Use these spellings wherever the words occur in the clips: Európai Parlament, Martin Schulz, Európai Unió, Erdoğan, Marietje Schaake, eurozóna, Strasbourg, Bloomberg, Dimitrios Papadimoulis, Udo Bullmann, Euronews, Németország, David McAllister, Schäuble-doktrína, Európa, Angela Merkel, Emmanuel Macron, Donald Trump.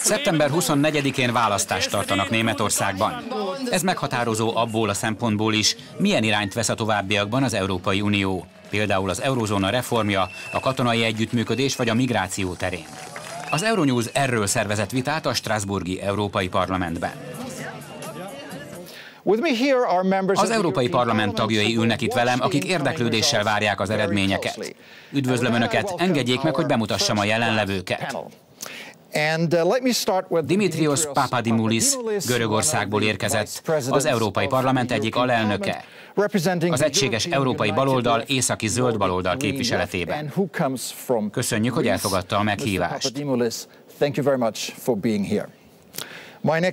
Szeptember 24-én választást tartanak Németországban. Ez meghatározó abból a szempontból is, milyen irányt vesz a továbbiakban az Európai Unió, például az eurozóna reformja, a katonai együttműködés vagy a migráció terén. Az Euronews erről szervezett vitát a strasbourgi Európai Parlamentben. Az Európai Parlament tagjai ülnek itt velem, akik érdeklődéssel várják az eredményeket. Üdvözlöm Önöket, engedjék meg, hogy bemutassam a jelenlevőket. Dimitrios Papadimoulis Görögországból érkezett, az Európai Parlament egyik alelnöke, az egységes európai baloldal északi zöld baloldal képviseletében. Köszönjük, hogy elfogadta a meghívást.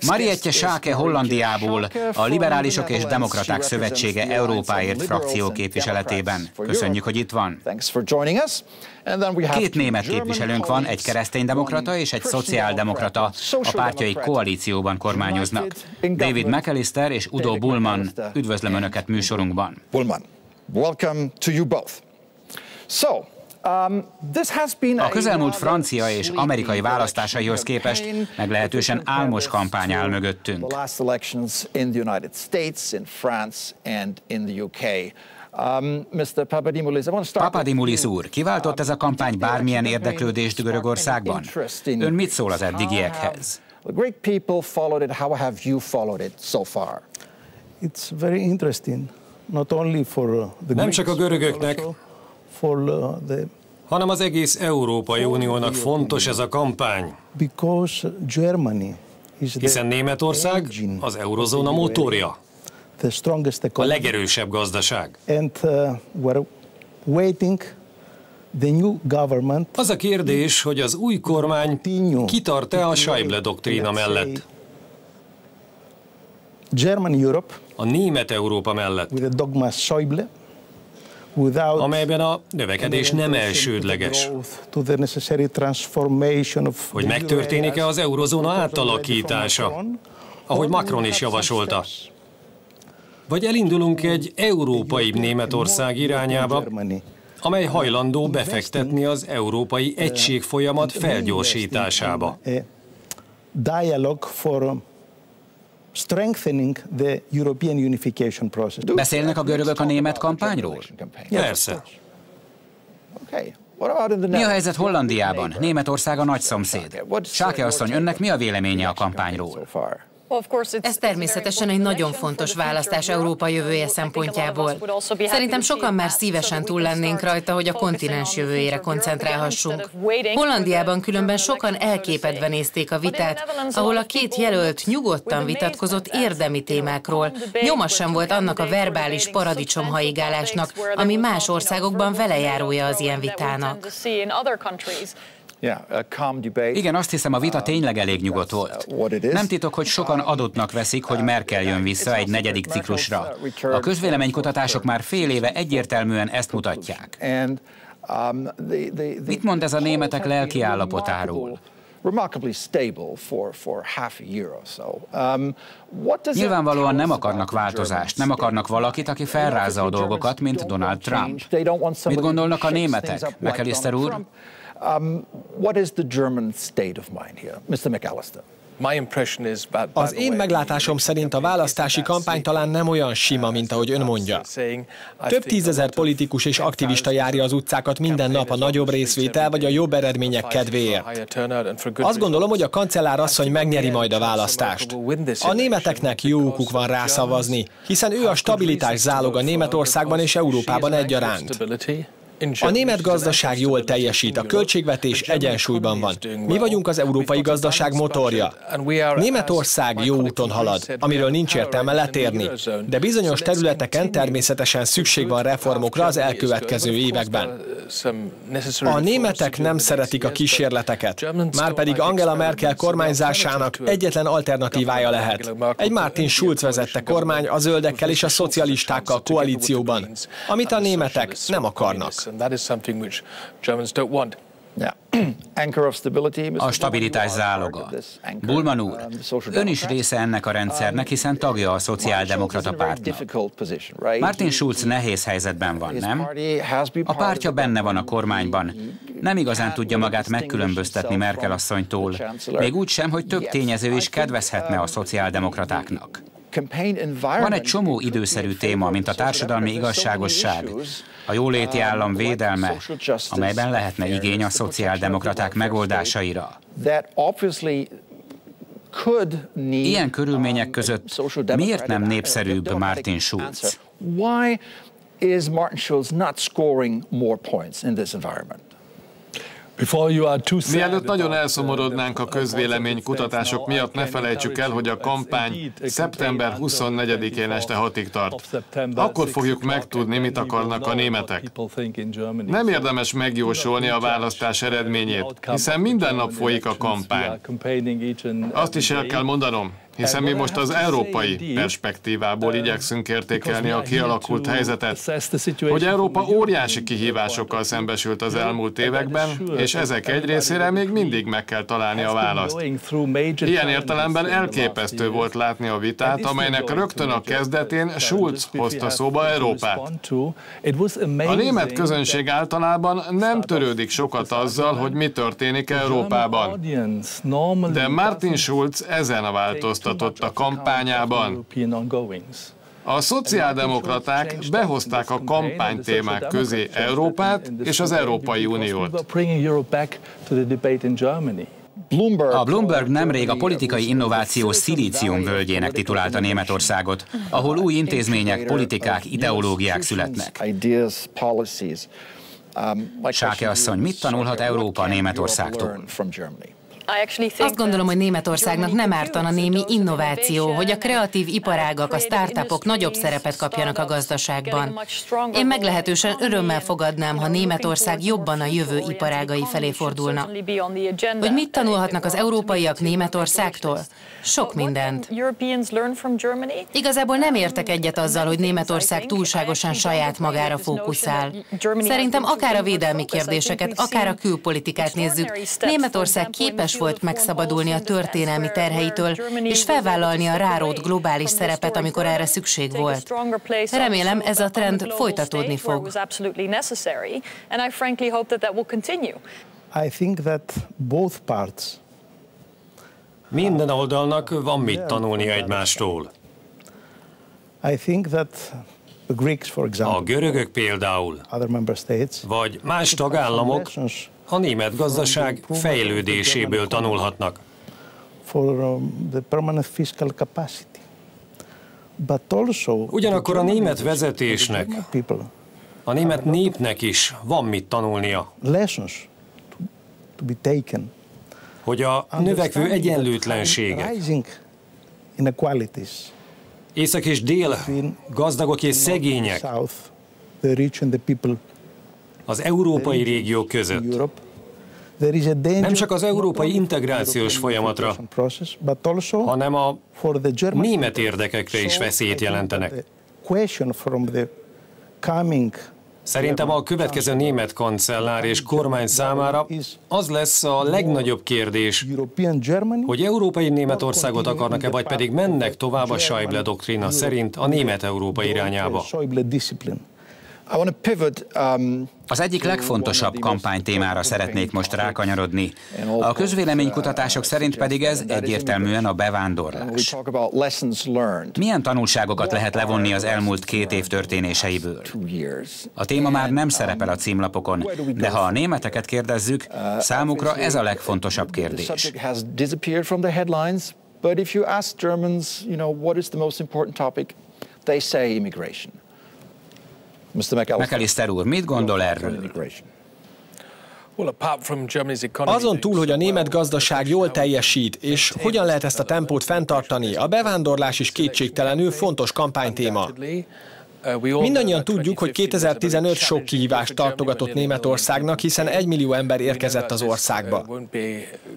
Marietje Schaake Hollandiából, a Liberálisok és Demokraták Szövetsége Európáért frakció képviseletében. Köszönjük, hogy itt van. Két német képviselőnk van, egy kereszténydemokrata és egy szociáldemokrata, a pártjai koalícióban kormányoznak. David McAllister és Udo Bullmann, üdvözlöm Önöket műsorunkban. A közelmúlt francia és amerikai választásaihoz képest meglehetősen álmos kampány áll mögöttünk. Papadimoulis úr, kiváltott ez a kampány bármilyen érdeklődést Görögországban? Ön mit szól az eddigiekhez? Nem csak a görögöknek, hanem az egész Európai Uniónak fontos ez a kampány, hiszen Németország az eurozóna motorja, a legerősebb gazdaság. Az a kérdés, hogy az új kormány kitart-e a Schäuble-doktrína mellett, a német Európa mellett, amelyben a növekedés nem elsődleges, hogy megtörténik-e az eurozóna átalakítása, ahogy Macron is javasolta, vagy elindulunk egy európai Németország irányába, amely hajlandó befektetni az európai egység folyamat felgyorsításába. Beszélnek a görögök a német kampányról? Persze. Mi a helyzet Hollandiában? Németország a nagy szomszéd. Schaake asszony, önnek mi a véleménye a kampányról? Ez természetesen egy nagyon fontos választás Európa jövője szempontjából. Szerintem sokan már szívesen túl lennénk rajta, hogy a kontinens jövőjére koncentrálhassunk. Hollandiában különben sokan elképedve nézték a vitát, ahol a két jelölt nyugodtan vitatkozott érdemi témákról. Nyoma sem volt annak a verbális paradicsomhaigálásnak, ami más országokban velejárója az ilyen vitának. Igen, azt hiszem, a vita tényleg elég nyugodt volt. Nem titok, hogy sokan adottnak veszik, hogy Merkel jön vissza egy negyedik ciklusra. A közvéleménykutatások már fél éve egyértelműen ezt mutatják. Mit mond ez a németek lelki állapotáról? Nyilvánvalóan nem akarnak változást, nem akarnak valakit, aki felrázza a dolgokat, mint Donald Trump. Mit gondolnak a németek, McAllister úr? Az én meglátásom szerint a választási kampány talán nem olyan sima, mint ahogy ön mondja. Több tízezer politikus és aktivista járja az utcákat minden nap a nagyobb részvétel vagy a jobb eredmények kedvéért. Azt gondolom, hogy a kancellár asszony megnyeri majd a választást. A németeknek jó okuk van rászavazni, hiszen ő a stabilitás záloga Németországban és Európában egyaránt. A német gazdaság jól teljesít, a költségvetés egyensúlyban van. Mi vagyunk az európai gazdaság motorja. Németország jó úton halad, amiről nincs értelme letérni, de bizonyos területeken természetesen szükség van reformokra az elkövetkező években. A németek nem szeretik a kísérleteket, márpedig Angela Merkel kormányzásának egyetlen alternatívája lehet. Egy Martin Schulz vezette kormány a zöldekkel és a szocialistákkal koalícióban, amit a németek nem akarnak. A stabilitás záloga. Bullmann úr, ön is része ennek a rendszernek, hiszen tagja a szociáldemokrata pártnak. Martin Schulz nehéz helyzetben van, nem? A pártja benne van a kormányban, nem igazán tudja magát megkülönböztetni Merkel asszonytól, még úgy sem, hogy több tényező is kedvezhetne a szociáldemokratáknak. Van egy csomó időszerű téma, mint a társadalmi igazságosság, a jóléti állam védelme, amelyben lehetne igény a szociáldemokraták megoldásaira. Ilyen körülmények között miért nem népszerűbb Martin Schulz? Is Martin Schulz not scoring more points in this environment? Mielőtt nagyon elszomorodnánk a közvéleménykutatások miatt, ne felejtsük el, hogy a kampány szeptember 24-én este 6-ig tart. Akkor fogjuk megtudni, mit akarnak a németek. Nem érdemes megjósolni a választás eredményét, hiszen minden nap folyik a kampány. Azt is el kell mondanom, hiszen mi most az európai perspektívából igyekszünk értékelni a kialakult helyzetet, hogy Európa óriási kihívásokkal szembesült az elmúlt években, és ezek egy részére még mindig meg kell találni a választ. Ilyen értelemben elképesztő volt látni a vitát, amelynek rögtön a kezdetén Schulz hozta szóba Európát. A német közönség általában nem törődik sokat azzal, hogy mi történik Európában. De Martin Schulz ezen a változtatáson a kampányában. A szociáldemokraták behozták a kampánytémák közé Európát és az Európai Uniót. A Bloomberg nemrég a politikai innováció szilícium völgyének titulálta Németországot, ahol új intézmények, politikák, ideológiák születnek. Schaake asszony, mit tanulhat Európa Németországtól? Azt gondolom, hogy Németországnak nem ártana némi innováció, hogy a kreatív iparágak, a startupok nagyobb szerepet kapjanak a gazdaságban. Én meglehetősen örömmel fogadnám, ha Németország jobban a jövő iparágai felé fordulna. Hogy mit tanulhatnak az európaiak Németországtól? Sok mindent. Igazából nem értek egyet azzal, hogy Németország túlságosan saját magára fókuszál. Szerintem akár a védelmi kérdéseket, akár a külpolitikát nézzük, Németország képes volt megszabadulni a történelmi terheitől, és felvállalni a rárót globális szerepet, amikor erre szükség volt. Remélem, ez a trend folytatódni fog. Minden oldalnak van mit tanulnia egymástól. A görögök például, vagy más tagállamok, a német gazdaság fejlődéséből tanulhatnak. Ugyanakkor a német vezetésnek, a német népnek is van mit tanulnia, hogy a növekvő egyenlőtlenségek, észak és dél, gazdagok és szegények, az európai régiók között. Nem csak az európai integrációs folyamatra, hanem a német érdekekre is veszélyt jelentenek. Szerintem a következő német kancellár és kormány számára az lesz a legnagyobb kérdés, hogy európai Németországot akarnak-e, vagy pedig mennek tovább a Schäuble-doktrína szerint a német Európa irányába. Az egyik legfontosabb kampánytémára szeretnék most rákanyarodni. A közvéleménykutatások szerint pedig ez egyértelműen a bevándorlás. Milyen tanulságokat lehet levonni az elmúlt 2 év történéseiből? A téma már nem szerepel a címlapokon, de ha a németeket kérdezzük, számukra ez a legfontosabb kérdés. McAllister úr, mit gondol erről? Azon túl, hogy a német gazdaság jól teljesít, és hogyan lehet ezt a tempót fenntartani, a bevándorlás is kétségtelenül fontos kampánytéma. Mindannyian tudjuk, hogy 2015 sok kihívást tartogatott Németországnak, hiszen 1 millió ember érkezett az országba.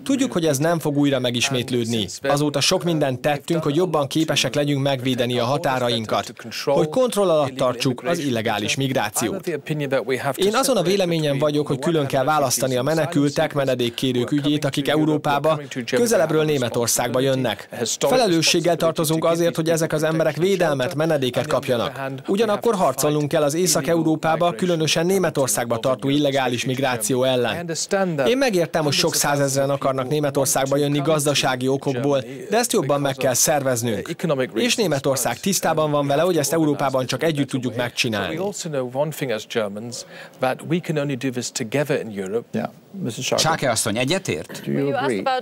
Tudjuk, hogy ez nem fog újra megismétlődni. Azóta sok mindent tettünk, hogy jobban képesek legyünk megvédeni a határainkat, hogy kontroll alatt tartsuk az illegális migrációt. Én azon a véleményen vagyok, hogy külön kell választani a menekültek, menedékkérők ügyét, akik Európába, közelebbről Németországba jönnek. Felelősséggel tartozunk azért, hogy ezek az emberek védelmet, menedéket kapjanak. Ugyanakkor harcolnunk kell az Észak-Európába, különösen Németországba tartó illegális migráció ellen. Én megértem, hogy sok százezren akarnak Németországba jönni gazdasági okokból, de ezt jobban meg kell szerveznünk. És Németország tisztában van vele, hogy ezt Európában csak együtt tudjuk megcsinálni. Schaake asszony egyetért?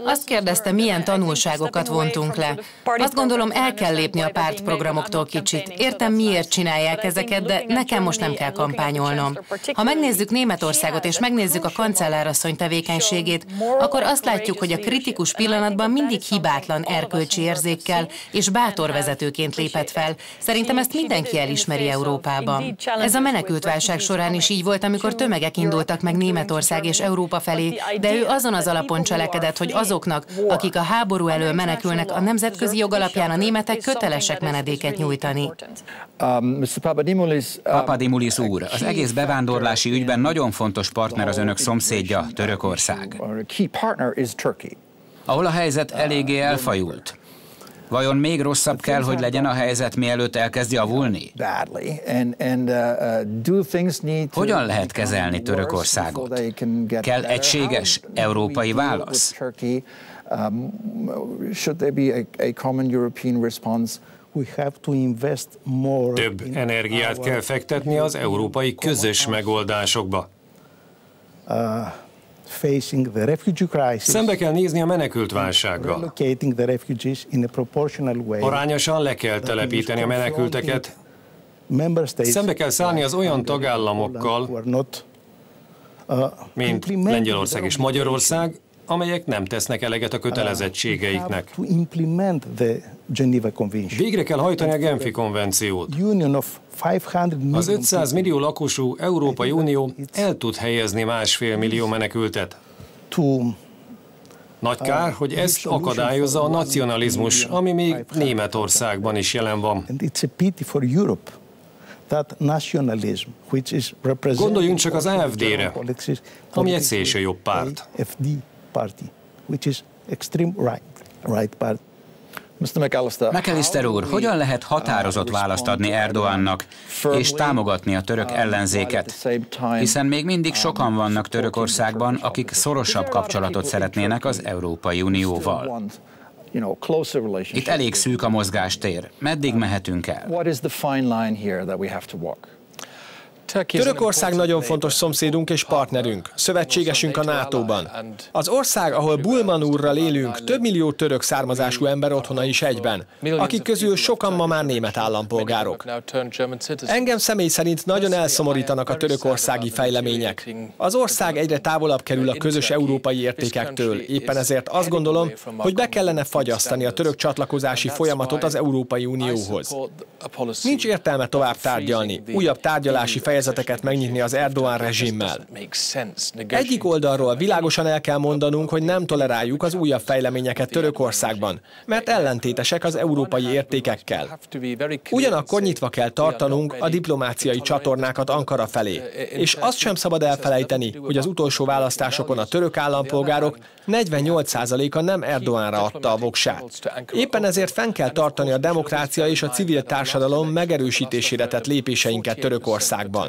Azt kérdezte, milyen tanulságokat vontunk le. Azt gondolom, el kell lépni a pártprogramoktól kicsit. Értem, miért csinálják ezeket, de nekem most nem kell kampányolnom. Ha megnézzük Németországot és megnézzük a kancellárasszony tevékenységét, akkor azt látjuk, hogy a kritikus pillanatban mindig hibátlan erkölcsi érzékkel és bátor vezetőként lépett fel. Szerintem ezt mindenki elismeri Európában. Ez a menekültválság során is így volt, amikor tömegek indultak meg Németország és Európa felé, de ő azon az alapon cselekedett, hogy azoknak, akik a háború elől menekülnek, a nemzetközi jog alapján a németek kötelesek menedéket nyújtani. Papadimoulis úr, az egész bevándorlási ügyben nagyon fontos partner az önök szomszédja, Törökország, ahol a helyzet eléggé elfajult. Vajon még rosszabb kell, hogy legyen a helyzet, mielőtt elkezd javulni? Hogyan lehet kezelni Törökországot? Kell egységes európai válasz? Több energiát kell fektetni az európai közös megoldásokba. Szembe kell nézni a menekültválsággal. Arányosan le kell telepíteni a menekülteket. Szembe kell szállni az olyan tagállamokkal, mint Lengyelország és Magyarország, amelyek nem tesznek eleget a kötelezettségeiknek. Végre kell hajtani a Genfi konvenciót. Az 500 millió lakosú Európai Unió el tud helyezni 1,5 millió menekültet. Nagy kár, hogy ezt akadályozza a nacionalizmus, ami még Németországban is jelen van. Gondoljunk csak az AfD-re, ami egy szélsőjobb párt. McAllister úr, hogyan lehet határozott választ adni Erdoğannak és támogatni a török ellenzéket, hiszen még mindig sokan vannak Törökországban, akik szorosabb kapcsolatot szeretnének az Európai Unióval? Itt elég szűk a mozgástér. Meddig mehetünk el? Törökország nagyon fontos szomszédunk és partnerünk, szövetségesünk a NATO-ban. Az ország, ahol Bullmann úrral élünk, több millió török származású ember otthona is egyben, akik közül sokan ma már német állampolgárok. Engem személy szerint nagyon elszomorítanak a törökországi fejlemények. Az ország egyre távolabb kerül a közös európai értékektől, éppen ezért azt gondolom, hogy be kellene fagyasztani a török csatlakozási folyamatot az Európai Unióhoz. Nincs értelme tovább tárgyalni, újabb tárgyalási fejezeteket megnyitni az Erdoğan rezsimmel. Egyik oldalról világosan el kell mondanunk, hogy nem toleráljuk az újabb fejleményeket Törökországban, mert ellentétesek az európai értékekkel. Ugyanakkor nyitva kell tartanunk a diplomáciai csatornákat Ankara felé, és azt sem szabad elfelejteni, hogy az utolsó választásokon a török állampolgárok 48%-a nem Erdoğanra adta a voksát. Éppen ezért fenn kell tartani a demokrácia és a civil társadalom megerősítésére tett lépéseinket Törökországban.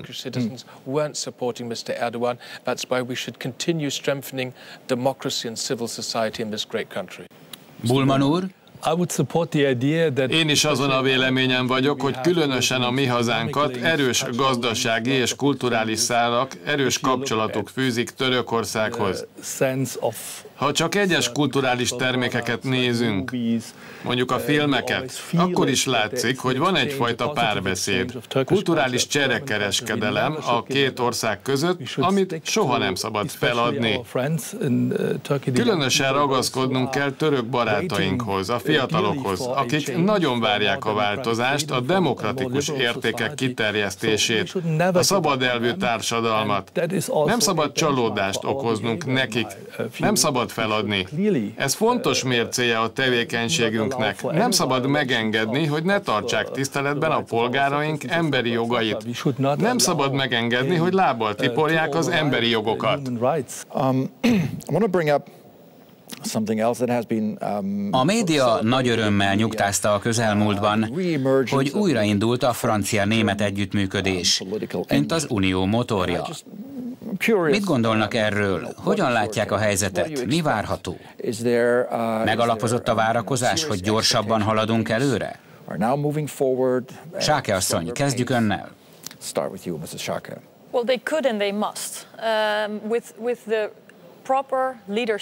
Bullmann úr? Én is azon a véleményen vagyok, hogy különösen a mi hazánkat erős gazdasági és kulturális szálak, erős kapcsolatok fűzik Törökországhoz. Ha csak egyes kulturális termékeket nézünk, mondjuk a filmeket, akkor is látszik, hogy van egyfajta párbeszéd, kulturális cserekereskedelem a két ország között, amit soha nem szabad feladni. Különösen ragaszkodnunk kell török barátainkhoz, a fiatalokhoz, akik nagyon várják a változást, a demokratikus értékek kiterjesztését, a szabad elvű társadalmat. Nem szabad csalódást okoznunk nekik, nem szabad feladni. Ez fontos mércéje a tevékenységünknek. Nem szabad megengedni, hogy ne tartsák tiszteletben a polgáraink emberi jogait. Nem szabad megengedni, hogy lábbal tiporják az emberi jogokat. A média nagy örömmel nyugtázta a közelmúltban, hogy újraindult a francia-német együttműködés, mint az unió motorja. Mit gondolnak erről? Hogyan látják a helyzetet? Mi várható? Megalapozott a várakozás, hogy gyorsabban haladunk előre? Schaake asszony, kezdjük önnel.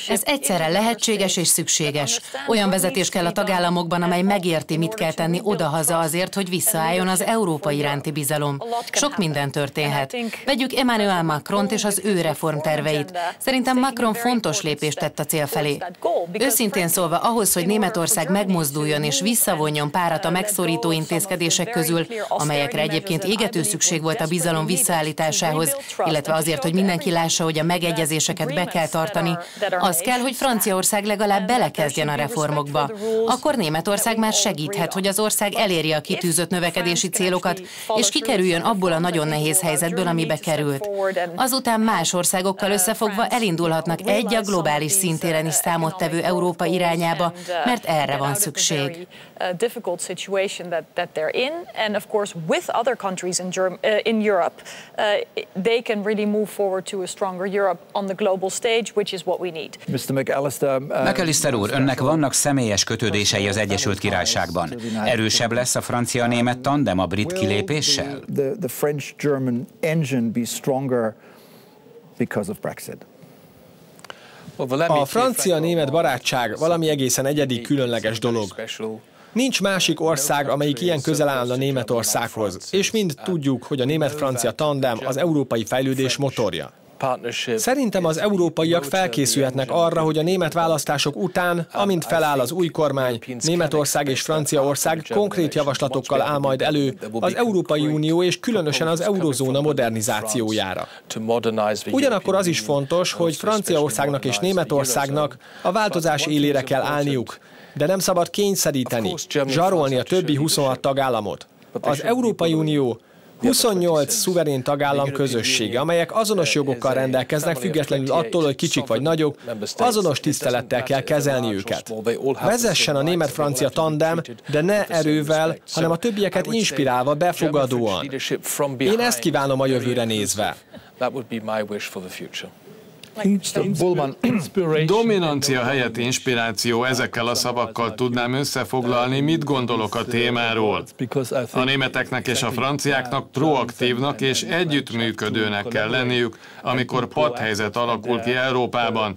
Ez egyszerre lehetséges és szükséges. Olyan vezetés kell a tagállamokban, amely megérti, mit kell tenni odahaza azért, hogy visszaálljon az Európa iránti bizalom. Sok minden történhet. Vegyük Emmanuel Macront és az ő reformterveit. Szerintem Macron fontos lépést tett a cél felé. Őszintén szólva, ahhoz, hogy Németország megmozduljon és visszavonjon párat a megszorító intézkedések közül, amelyekre egyébként égető szükség volt a bizalom visszaállításához, illetve azért, hogy mindenki lássa, hogy a megegyezéseket be kell tartani. Az kell, hogy Franciaország legalább belekezdjen a reformokba. Akkor Németország már segíthet, hogy az ország elérje a kitűzött növekedési célokat, és kikerüljön abból a nagyon nehéz helyzetből, amibe került. Azután más országokkal összefogva elindulhatnak egy a globális szintéren is számottevő Európa irányába, mert erre van szükség. McAllister úr, önnek vannak személyes kötődései az Egyesült Királyságban. Erősebb lesz a francia-német tandem a brit kilépéssel? A francia-német barátság valami egészen egyedi, különleges dolog. Nincs másik ország, amelyik ilyen közel állna Németországhoz, és mind tudjuk, hogy a német-francia tandem az európai fejlődés motorja. Szerintem az európaiak felkészülhetnek arra, hogy a német választások után, amint feláll az új kormány, Németország és Franciaország konkrét javaslatokkal áll majd elő az Európai Unió és különösen az eurozóna modernizációjára. Ugyanakkor az is fontos, hogy Franciaországnak és Németországnak a változás élére kell állniuk, de nem szabad kényszeríteni, zsarolni a többi 26 tagállamot. Az Európai Unió 28 szuverén tagállam közössége, amelyek azonos jogokkal rendelkeznek, függetlenül attól, hogy kicsik vagy nagyok, azonos tisztelettel kell kezelni őket. Vezessen a német-francia tandem, de ne erővel, hanem a többieket inspirálva, befogadóan. Én ezt kívánom a jövőre nézve. Bullmann. Dominancia helyett inspiráció, ezekkel a szavakkal tudnám összefoglalni, mit gondolok a témáról. A németeknek és a franciáknak proaktívnak és együttműködőnek kell lenniük, amikor patthelyzet alakul ki Európában,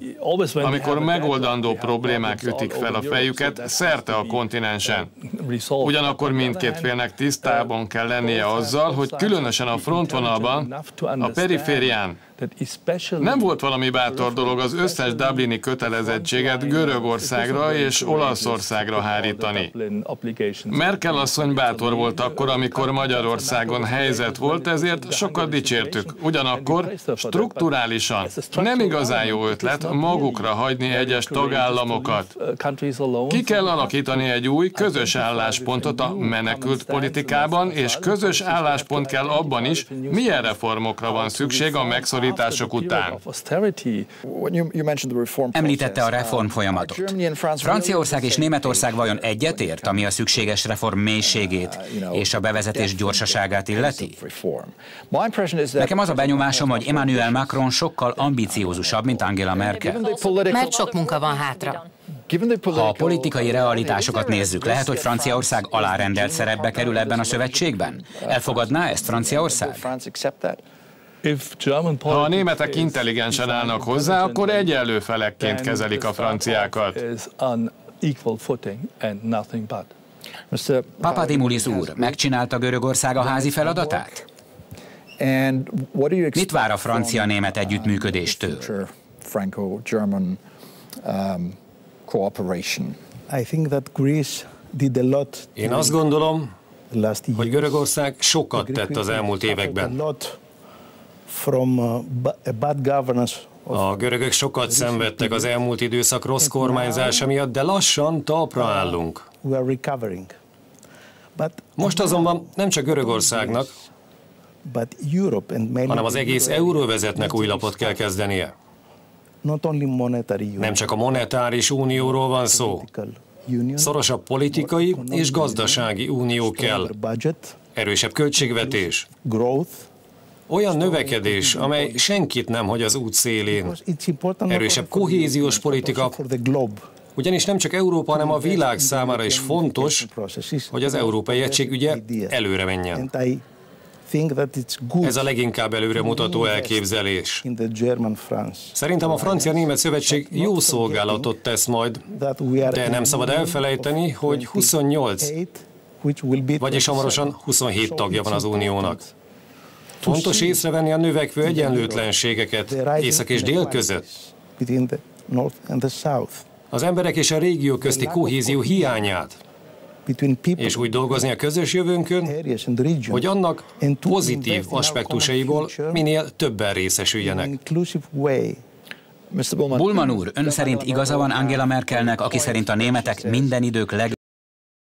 amikor megoldandó problémák ütik fel a fejüket szerte a kontinensen. Ugyanakkor mindkét félnek tisztában kell lennie azzal, hogy különösen a frontvonalban, a periférián, nem volt valami bátor dolog az összes dublini kötelezettséget Görögországra és Olaszországra hárítani. Merkel asszony bátor volt akkor, amikor Magyarországon helyzet volt, ezért sokat dicsértük. Ugyanakkor strukturálisan nem igazán jó ötlet magukra hagyni egyes tagállamokat. Ki kell alakítani egy új, közös álláspontot a menekült politikában, és közös álláspont kell abban is, milyen reformokra van szükség a megszorításban. Után. Említette a reform folyamatot. Franciaország és Németország vajon egyetért, ami a szükséges reform mélységét és a bevezetés gyorsaságát illeti? Nekem az a benyomásom, hogy Emmanuel Macron sokkal ambiciózusabb, mint Angela Merkel. Mert sok munka van hátra. Ha a politikai realitásokat nézzük, lehet, hogy Franciaország alárendelt szerepbe kerül ebben a szövetségben? Elfogadná ezt Franciaország? Ha a németek intelligensen állnak hozzá, akkor egyenlő felekként kezelik a franciákat. Papadimoulis úr, megcsinálta Görögország a házi feladatát? Mit vár a francia-német együttműködéstől? Én azt gondolom, hogy Görögország sokat tett az elmúlt években. A görögök sokat szenvedtek az elmúlt időszak rossz kormányzása miatt, de lassan talpra állunk. Most azonban nem csak Görögországnak, hanem az egész euróvezetnek új lapot kell kezdenie. Nem csak a monetáris unióról van szó. Szorosabb politikai és gazdasági unió kell. Erősebb költségvetés. Olyan növekedés, amely senkit nem hagy az út szélén. Erősebb kohéziós politika. Ugyanis nem csak Európa, hanem a világ számára is fontos, hogy az európai egység ügye előre menjen. Ez a leginkább előremutató elképzelés. Szerintem a Francia-Német Szövetség jó szolgálatot tesz majd, de nem szabad elfelejteni, hogy 28, vagyis hamarosan 27 tagja van az uniónak. Fontos észrevenni a növekvő egyenlőtlenségeket észak és dél között. Az emberek és a régió közti kohézió hiányát, és úgy dolgozni a közös jövőnkön, hogy annak pozitív aspektusaiból minél többen részesüljenek. Bullmann úr, ön szerint igaza van Angela Merkelnek, aki szerint a németek minden idők legjobb